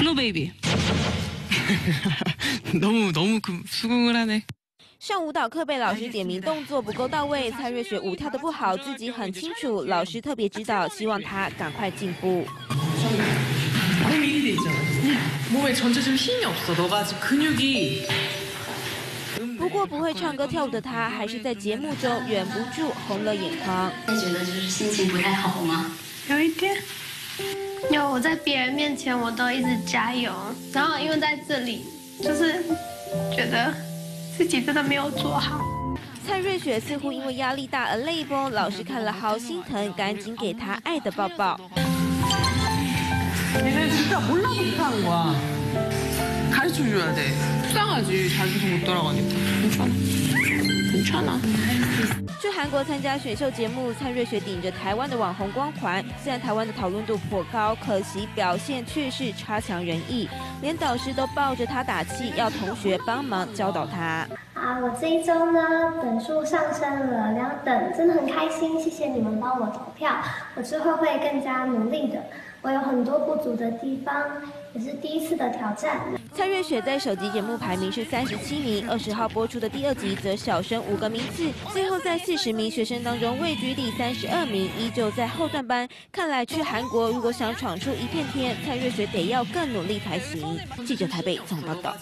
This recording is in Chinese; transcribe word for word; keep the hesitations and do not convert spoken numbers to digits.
스노베이비. 너무 너무 수긍을 하네. 上舞蹈课被老师点名动作不够到位，蔡瑞雪舞跳得不好，自己很清楚，老师特别指导，希望她赶快进步。不过不会唱歌跳舞的她，还是在节目中忍不住红了眼眶。觉得就是心情不太好吗？有一点。有，我在别人面前我都一直加油，然后因为在这里就是觉得。 自己真的没有做好。蔡瑞雪似乎因为压力大而泪崩，老师看了好心疼，赶紧给她爱的抱抱。얘네 진짜 몰라서 못하는 거야. 가르쳐 줘야 돼. 속상하지 자기도 못 따라가니까. 괜찮아. 괜찮아. 去韩国参加选秀节目，蔡瑞雪顶着台湾的网红光环，虽然台湾的讨论度颇高，可惜表现却是差强人意，连导师都抱着她打气，要同学帮忙教导她。啊，我这一周呢，等数上升了，两等，真的很开心，谢谢你们帮我投票，我之后会更加努力的。我有很多不足的地方，也是第一次的挑战。蔡瑞雪在首集节目排名是三十七名，二十号播出的第二集则小升五个名次，最后在。 四十名学生当中位居第三十二名，依旧在后段班。看来去韩国如果想闯出一片天，蔡瑞雪得要更努力才行。记者台北总报道。